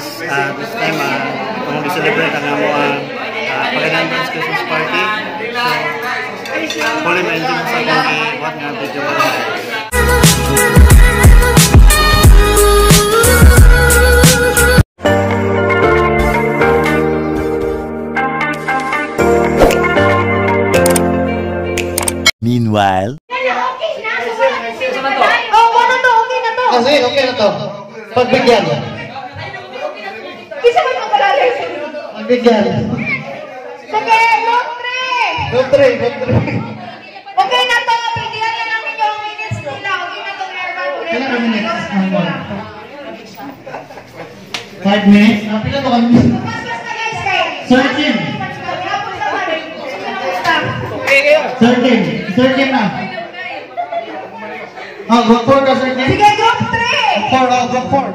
this time, we celebrate ang among Pagandang Christmas party. So, hopefully, ma-enjoy sa kong what nga video mo. Meanwhile, okay na to. Pagbigyan. Isa ba yung palalay? Pagbigyan. Sige, lotre! Lotre. Okay na to. Bigyan na namin yung minutes nila. Okay na to. Kailan ang minutes? 5 minutes? Pila to kami? Pagkas na guys kayo. 13. 13 na. Go for it, sir. Sige, go for it. Go for it.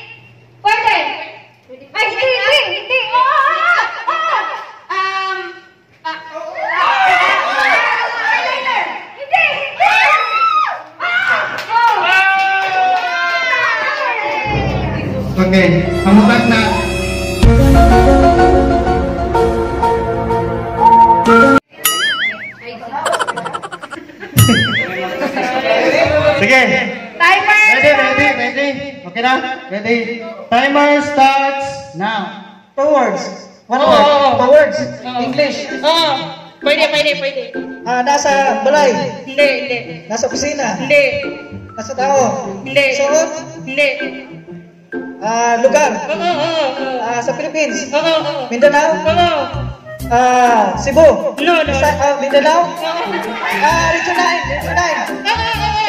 Pwede. Ay, hindi. Okay, pamutak na. Sige. Timer. Ready. Okay na? Ready. Timer starts now. Towards. What word? Towards. English. Pwede. Nasa balay. Hindi. Nasa kusina. Hindi. Nasa tao. Hindi. Suot. Hindi. Lugar. Sa Philippines. Mindanao. Cebu. No. Mindanao. Region 9.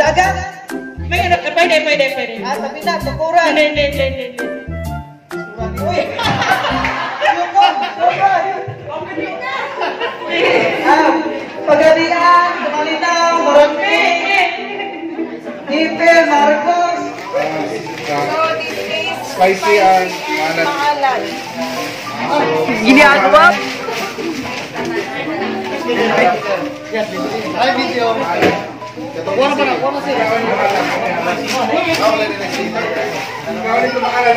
Dagat. Pwede. Sabina, Tukuran. Hindi. Uy! Tukuran! Pagalian, Malinaw, Marami, Ipe, Marcos. Spicy and maalat. Gini ako ba? Ay, video. Buwan na sila. Kaulit ko makalat.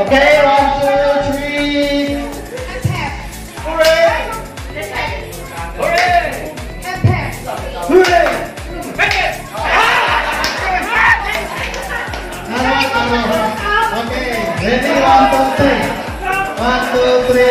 Okay, 1, 2, 3. Hooray! Hooray! Hooray! Okay, ready? 1, 2, 3. 1, 2, 3.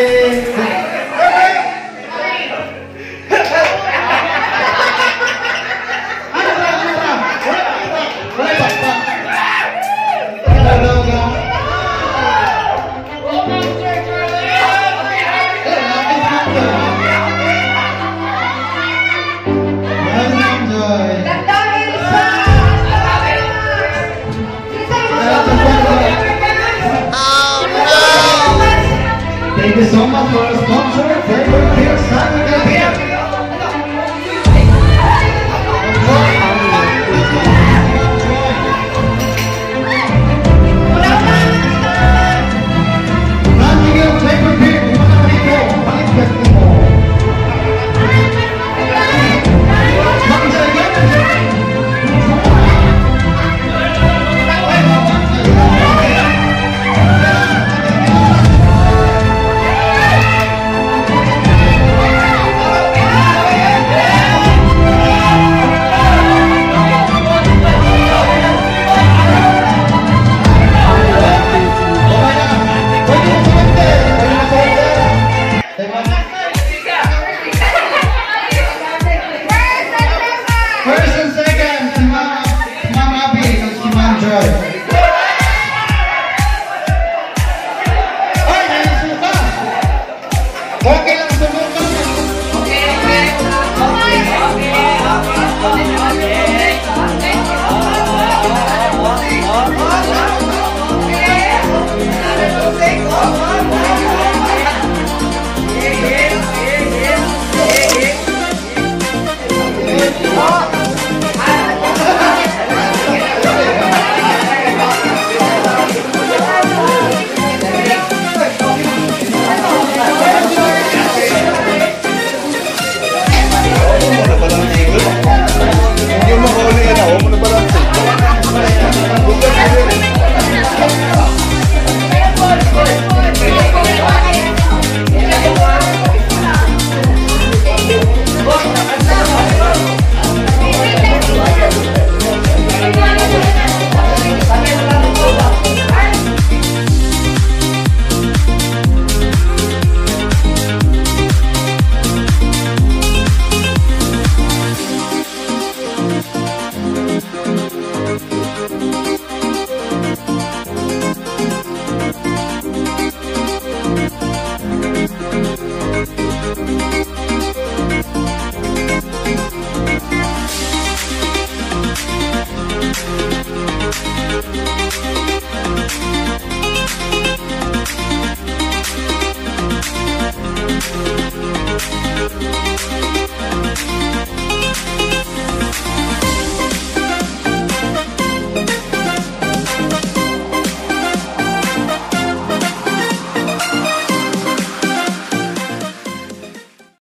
Thank you so much for your sponsor.